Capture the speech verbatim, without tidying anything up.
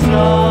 throne.